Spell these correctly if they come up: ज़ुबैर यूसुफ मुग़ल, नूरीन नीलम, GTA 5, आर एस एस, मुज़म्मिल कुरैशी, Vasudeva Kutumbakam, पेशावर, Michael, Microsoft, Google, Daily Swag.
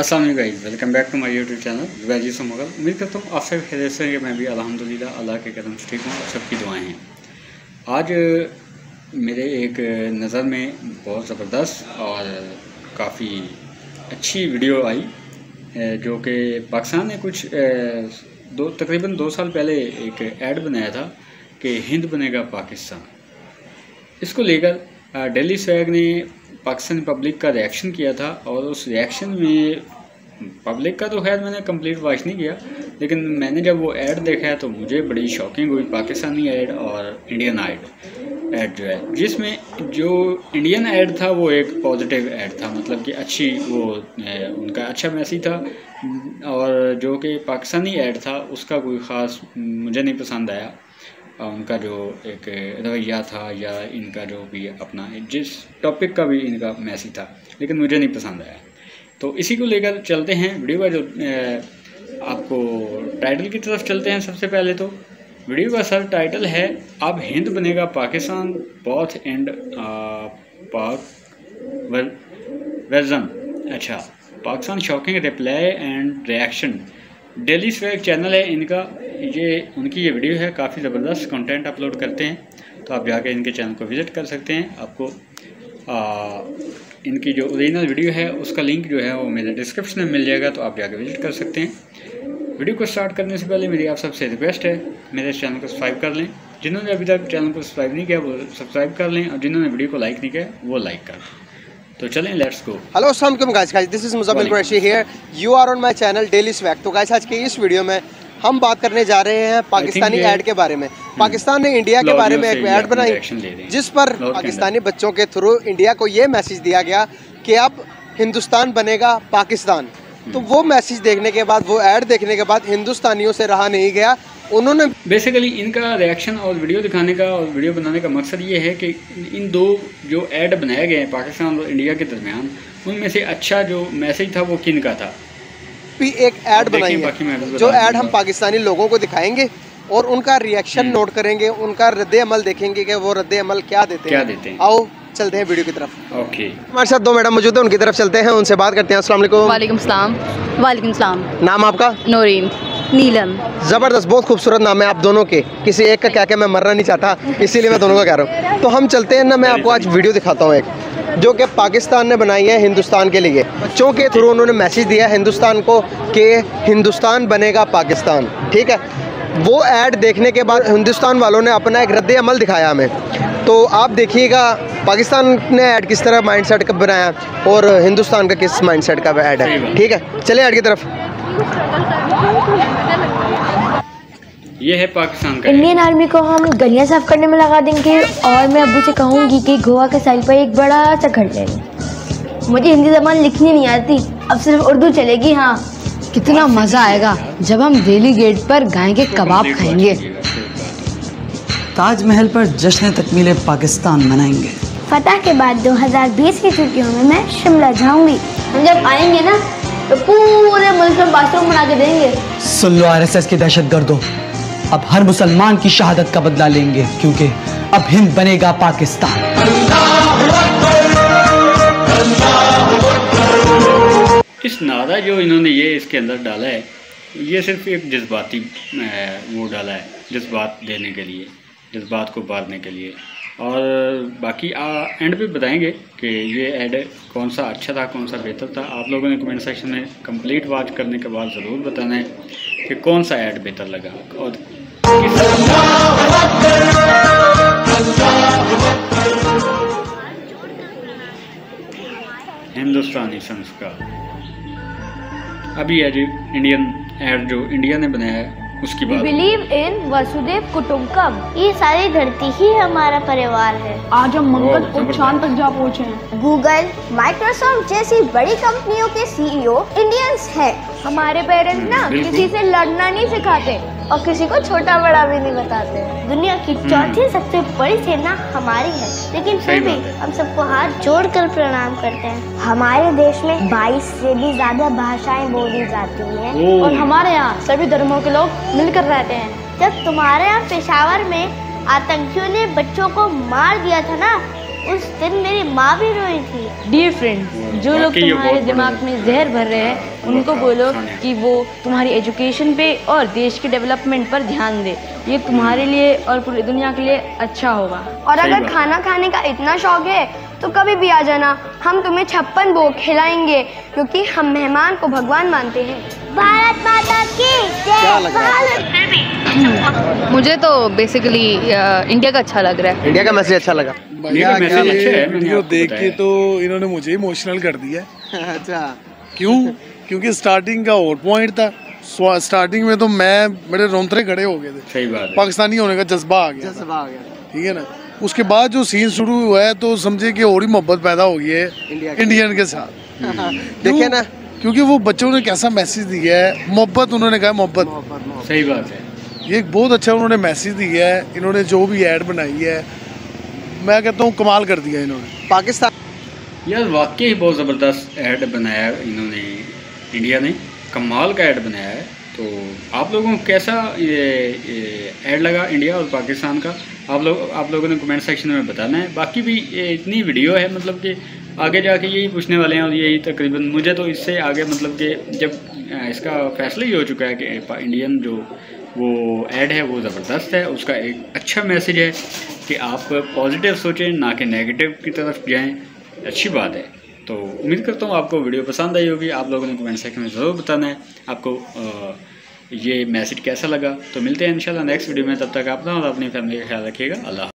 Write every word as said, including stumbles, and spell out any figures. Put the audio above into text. अस्सलाम वालेकुम guys, welcome back to my YouTube channel ज़ुबैर यूसुफ मुग़ल। उम्मीद करता हूँ आप सब खैरियत से हैं। मैं भी अल्हम्दुलिल्लाह अल्लाह के करम से ठीक हूँ, सबकी दुआएं हैं। आज मेरे एक नज़र में बहुत ज़बरदस्त और काफ़ी अच्छी वीडियो आई जो कि पाकिस्तान ने कुछ दो तकरीबन दो साल पहले एक ऐड बनाया था कि हिंद बनेगा पाकिस्तान। इसको लेकर डेली स्वैग ने पाकिस्तानी पब्लिक का रिएक्शन किया था और उस रिएक्शन में पब्लिक का तो खैर मैंने कंप्लीट वॉच नहीं किया, लेकिन मैंने जब वो ऐड देखा तो मुझे बड़ी शॉकिंग हुई। पाकिस्तानी ऐड और इंडियन ऐड ऐड जो है, जिसमें जो इंडियन ऐड था वो एक पॉजिटिव ऐड था, मतलब कि अच्छी वो उनका अच्छा मैसेज था, और जो कि पाकिस्तानी ऐड था उसका कोई ख़ास मुझे नहीं पसंद आया। उनका जो एक रवैया था या इनका जो भी अपना जिस टॉपिक का भी इनका मैसेज था, लेकिन मुझे नहीं पसंद आया। तो इसी को लेकर चलते हैं वीडियो का जो आपको टाइटल की तरफ चलते हैं। सबसे पहले तो वीडियो का सर टाइटल है अब हिंद बनेगा पाकिस्तान, बोथ एंड पाकिस्तान। अच्छा, Pakistan shocking reply and reaction. Daily swag channel है इनका, ये उनकी ये वीडियो है, काफ़ी ज़बरदस्त कंटेंट अपलोड करते हैं, तो आप जाके इनके चैनल को विज़िट कर सकते हैं। आपको आ, इनकी जो ओरिजिनल वीडियो है उसका लिंक जो है वो मेरे डिस्क्रिप्शन में मिल जाएगा, तो आप जाके विज़िट कर सकते हैं। वीडियो को स्टार्ट करने से पहले मेरी आप सबसे रिक्वेस्ट है, मेरे चैनल को सब्सक्राइब कर लें। जिन्होंने अभी तक चैनल को सब्सक्राइब नहीं किया वो सब्सक्राइब कर लें, और जिन्होंने वीडियो को लाइक नहीं किया वो लाइक कर लें। तो चलें, लेट्स गो। हेलो अस्सलाम वालेकुम guys, guys this is मुज़म्मिल कुरैशी here, you are on my channel daily swag. तो गाइस आज के इस वीडियो में हम बात करने जा रहे हैं पाकिस्तानी ऐड के बारे में। पाकिस्तान ने इंडिया के बारे में एक ऐड बनाई जिस पर पाकिस्तानी बच्चों के थ्रू इंडिया को ये मैसेज दिया गया कि अब हिंदुस्तान बनेगा पाकिस्तान। तो वो मैसेज देखने के बाद, वो ऐड देखने के बाद हिंदुस्तानियों से रहा नहीं गया। उन्होंने बेसिकली इनका रिएक्शन और वीडियो दिखाने का और वीडियो बनाने का मकसद ये है कि इन दो जो ऐड बनाए गए हैं पाकिस्तान और इंडिया के दरमियान, उनमें से अच्छा जो मैसेज था वो किन का था। भी एक ऐड बनाई है जो ऐड हम पाकिस्तानी लोगों को दिखाएंगे और उनका रिएक्शन नोट करेंगे, उनका रद्द अमल देखेंगे कि वो रद्द अमल क्या देते क्या देते हैं। आओ चलते हैं वीडियो की तरफ। ओके, हमारे साथ दो मैडम मौजूद हैं, उनकी तरफ चलते हैं, उनसे बात करते हैं। अस्सलाम वालेकुम। वालेकुम सलाम। वालेकुम सलाम। नाम आपका? नूरीन नीलम। ज़बरदस्त, बहुत खूबसूरत नाम है आप दोनों के। किसी एक का क्या क्या मैं मरना नहीं चाहता, इसीलिए मैं दोनों का कह रहा हूँ। तो हम चलते हैं ना, मैं आपको आज वीडियो दिखाता हूँ एक जो कि पाकिस्तान ने बनाई है हिंदुस्तान के लिए। बच्चों के थ्रू उन्होंने मैसेज दिया हिंदुस्तान को कि हिंदुस्तान बनेगा पाकिस्तान। ठीक है, वो ऐड देखने के बाद हिंदुस्तान वालों ने अपना एक रद्द अमल दिखाया हमें। तो आप देखिएगा पाकिस्तान ने ऐड किस तरह माइंड सेट का बनाया और हिंदुस्तान का किस माइंड सेट का ऐड है। ठीक है, चले ऐड की तरफ। ये है पाकिस्तान का। इंडियन आर्मी को हम गलियां साफ करने में लगा देंगे, और मैं अबू से कहूँगी कि गोवा के साइड पर एक बड़ा सा घर ले लें। मुझे हिंदी जबान लिखनी नहीं आती, अब सिर्फ उर्दू चलेगी। हाँ, कितना मज़ा आएगा जब हम दिल्ली गेट पर गाय के कबाब खाएंगे। ताजमहल पर जश्न तकमील पाकिस्तान मनाएंगे। फतह के बाद दो हज़ार बीस की छुट्टियों में मैं शिमला जाऊंगी। हम जब आएंगे ना तो पूरे मुल्क में बाथरूम बना के देंगे। सुन लो आर एस एस के दहशत गर्दो, अब हर मुसलमान की शहादत का बदला लेंगे, क्योंकि अब हिंद बनेगा पाकिस्तान। इस नारा जो इन्होंने ये इसके अंदर डाला है, ये सिर्फ एक जज्बाती वो डाला है, जज्बात देने के लिए, जज्बात को बांधने के लिए। और बाकी आ, एंड पे बताएंगे कि ये ऐड कौन सा अच्छा था, कौन सा बेहतर था। आप लोगों ने कमेंट सेक्शन में कंप्लीट वॉच करने के बाद ज़रूर बताना है कि कौन सा ऐड बेहतर लगा। और हिंदुस्तानी संस्कार अभी है जी, इंडियन ऐड जो इंडिया ने बनाया है उसकी बात। बिलीव इन वसुदेव कुटुंबकम। ये सारी धरती ही हमारा परिवार है। आज हम मंगल और चांद तक जा पहुँचे हैं। गूगल, माइक्रोसॉफ्ट जैसी बड़ी कंपनियों के सीईओ इंडियंस हैं। हमारे पेरेंट्स ना किसी से लड़ना नहीं सिखाते और किसी को छोटा बड़ा भी नहीं बताते। दुनिया की चौथी सबसे बड़ी सेना हमारी है, लेकिन फिर भी हम सबको हाथ जोड़कर प्रणाम करते हैं। हमारे देश में बाईस से भी ज्यादा भाषाएं बोली जाती हैं और हमारे यहाँ सभी धर्मों के लोग मिलकर रहते हैं। जब तुम्हारे यहाँ पेशावर में आतंकियों ने बच्चों को मार दिया था ना, उस दिन मेरी माँ भी रोई थी। डियर फ्रेंड्स, जो लोग तुम्हारे दिमाग में जहर भर रहे हैं उनको बोलो कि वो तुम्हारी एजुकेशन पे और देश के डेवलपमेंट पर ध्यान दे। ये तुम्हारे लिए और पूरी दुनिया के लिए अच्छा होगा। और अगर खाना खाने का इतना शौक है तो कभी भी आ जाना, हम तुम्हें छप्पन भोग खिलाएंगे क्योंकि हम मेहमान को भगवान मानते हैं। भारत माता की जय। मुझे तो बेसिकली इंडिया का अच्छा लग रहा है, इंडिया का मैसेज अच्छा लगा। बढ़िया वीडियो देख के तो इन्होंने मुझे इमोशनल कर दिया। अच्छा, क्यों? क्योंकि स्टार्टिंग का हॉट पॉइंट था। स्टार्टिंग में तो मैं मेरे रोंगटे खड़े हो गए थे। सही बात, पाकिस्तानी होने का जज्बा आ गया जज्बा आ गया ठीक है ना। उसके बाद जो सीन शुरू हुआ है तो समझे कि और ही मोहब्बत पैदा हो गई है इंडियन के साथ। देखिए ना, क्योंकि वो बच्चों ने कैसा मैसेज दिया है, मोहब्बत। उन्होंने कहा मोहब्बत, सही बात है, ये एक बहुत अच्छा उन्होंने मैसेज दिया है। इन्होंने जो भी ऐड बनाई है मैं कहता हूँ कमाल कर दिया इन्होंने। पाकिस्तान यार वाकई बहुत ज़बरदस्त ऐड बनाया है इन्होंने, इंडिया ने कमाल का ऐड बनाया है। तो आप लोगों को कैसा ये ऐड लगा इंडिया और पाकिस्तान का, आप लोग आप लोगों ने कमेंट सेक्शन में बताना है। बाकी भी ये इतनी वीडियो है, मतलब कि आगे जाके यही पूछने वाले हैं और यही तकरीबन मुझे तो इससे आगे मतलब कि जब इसका फैसला ही हो चुका है कि इंडियन जो वो ऐड है वो ज़बरदस्त है, उसका एक अच्छा मैसेज है कि आप पॉजिटिव सोचें ना कि नेगेटिव की तरफ जाएँ, अच्छी बात है। तो उम्मीद करता हूँ आपको वीडियो पसंद आई होगी। आप लोगों ने कमेंट सेक्शन में ज़रूर बताना है आपको आ, ये मैसेज कैसा लगा। तो मिलते हैं इंशाल्लाह नेक्स्ट वीडियो में, तब तक अपना और अपनी फैमिली का ख्याल रखिएगा। अल्लाह।